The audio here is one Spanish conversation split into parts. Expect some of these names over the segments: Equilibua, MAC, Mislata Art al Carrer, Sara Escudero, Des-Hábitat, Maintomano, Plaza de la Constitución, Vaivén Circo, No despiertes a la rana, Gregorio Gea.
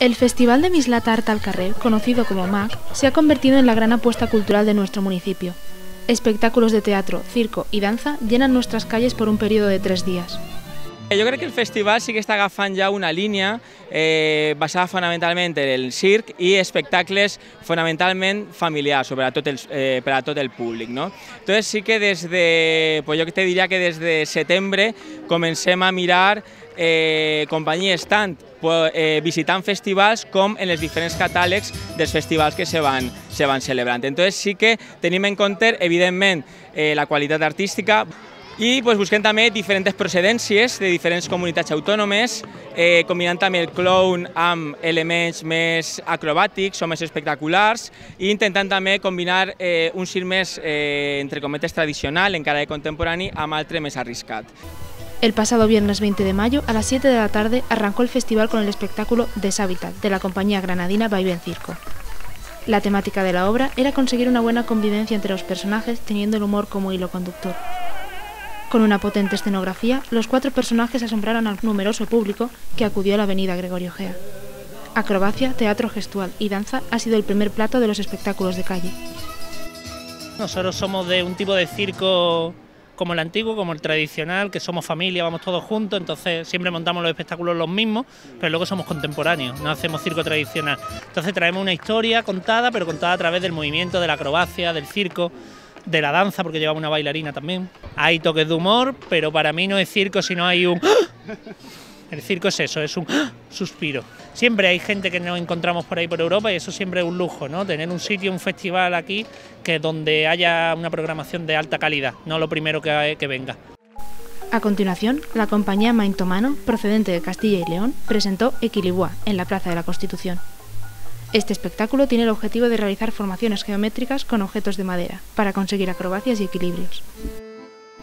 El Festival de Mislata Art al Carrer, conocido como MAC, se ha convertido en la gran apuesta cultural de nuestro municipio. Espectáculos de teatro, circo y danza llenan nuestras calles por un periodo de 3 días. Jo crec que el festival sí que està agafant ja una línia basada fonamentalment en el circ i espectacles fonamentalment familiars, per a tot el públic. Entonces sí que des de, jo te diria que des de setembre comencem a mirar companyies tant visitant festivals com en els diferents catàlegs dels festivals que se van celebrant. Entonces sí que tenim en compte, evidentment, la qualitat artística, i busquem també diferents procedències de diferents comunitats autònomes, combinant també el clown amb elements més acrobàtics o més espectaculars i intentant també combinar un circ més, entre cometes, tradicional, encara que contemporani, amb altre més arriscat. El pasado viernes 20 de mayo a las 7 de la tarde arrancó el festival con el espectáculo Des-Hábitat de la compañía granadina Vaivén Circo. La temática de la obra era conseguir una buena convivencia entre los personajes teniendo el humor como hilo conductor. Con una potente escenografía, los 4 personajes asombraron al numeroso público que acudió a la avenida Gregorio Gea. Acrobacia, teatro gestual y danza ha sido el primer plato de los espectáculos de calle. Nosotros somos de un tipo de circo como el antiguo, como el tradicional, que somos familia, vamos todos juntos, entonces siempre montamos los espectáculos los mismos, pero luego somos contemporáneos, no hacemos circo tradicional. Entonces traemos una historia contada, pero contada a través del movimiento, de la acrobacia, del circo, de la danza, porque llevaba una bailarina también. Hay toques de humor, pero para mí no es circo si no hay un... El circo es eso, es un suspiro. Siempre hay gente que nos encontramos por ahí por Europa y eso siempre es un lujo, ¿no? Tener un sitio, un festival aquí, que donde haya una programación de alta calidad, no lo primero que venga. A continuación, la compañía Maintomano, procedente de Castilla y León, presentó Equilibua en la Plaza de la Constitución. Este espectáculo tiene el objetivo de realizar formaciones geométricas con objetos de madera, para conseguir acrobacias y equilibrios.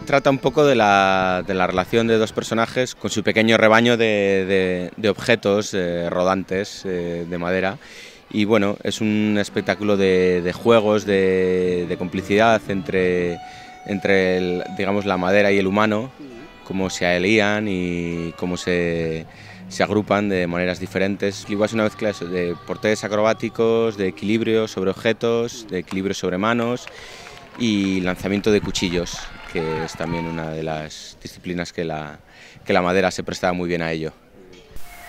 Trata un poco de la relación de 2 personajes con su pequeño rebaño de objetos rodantes de madera. Y bueno, es un espectáculo de juegos, de complicidad entre digamos, la madera y el humano, cómo se alían y cómo se agrupan de maneras diferentes. Igual es una mezcla de portes acrobáticos, de equilibrio sobre objetos, de equilibrio sobre manos y lanzamiento de cuchillos, que es también una de las disciplinas que la madera se prestaba muy bien a ello.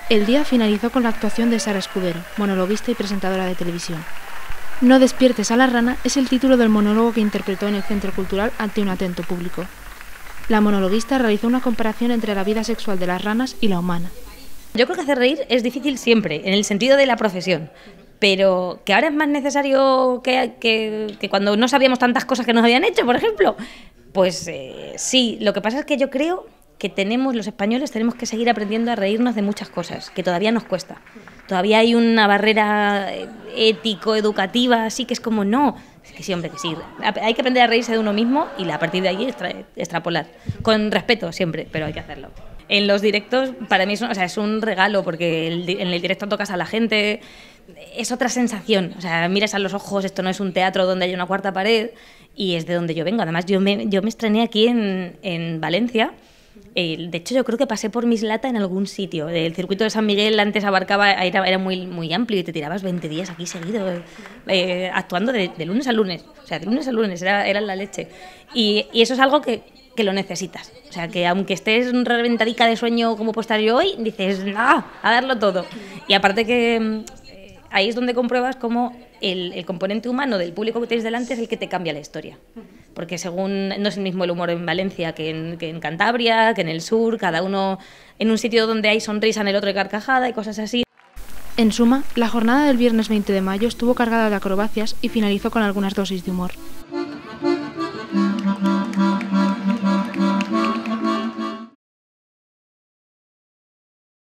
El día finalizó con la actuación de Sara Escudero, monologuista y presentadora de televisión. No despiertes a la rana es el título del monólogo que interpretó en el Centro Cultural ante un atento público. La monologuista realizó una comparación entre la vida sexual de las ranas y la humana. Yo creo que hacer reír es difícil siempre, en el sentido de la profesión, pero que ahora es más necesario que cuando no sabíamos tantas cosas que nos habían hecho, por ejemplo. Pues sí, lo que pasa es que yo creo que los españoles tenemos que seguir aprendiendo a reírnos de muchas cosas, que todavía nos cuesta. Todavía hay una barrera ético-educativa, así que es como no, es que sí, hombre, que sí. Hay que aprender a reírse de uno mismo y a partir de ahí extrapolar. Con respeto siempre, pero hay que hacerlo. En los directos, para mí es un regalo, porque en el directo tocas a la gente, es otra sensación, miras a los ojos, esto no es un teatro donde hay una cuarta pared, y es de donde yo vengo. Además, yo me estrené aquí en Valencia. De hecho, yo creo que pasé por Mislata en algún sitio. El circuito de San Miguel antes abarcaba, era muy, muy amplio y te tirabas 20 días aquí seguido, actuando de lunes a lunes. De lunes a lunes, era la leche. Y eso es algo que lo necesitas. Que aunque estés reventadica de sueño como puedo estar yo hoy, dices, ¡ah!, a darlo todo. Y aparte que ahí es donde compruebas cómo el componente humano del público que tienes delante es el que te cambia la historia. Porque no es el mismo el humor en Valencia que en Cantabria, que en el sur, cada uno en un sitio donde hay sonrisa, en el otro hay carcajada y cosas así. En suma, la jornada del viernes 20 de mayo estuvo cargada de acrobacias y finalizó con algunas dosis de humor.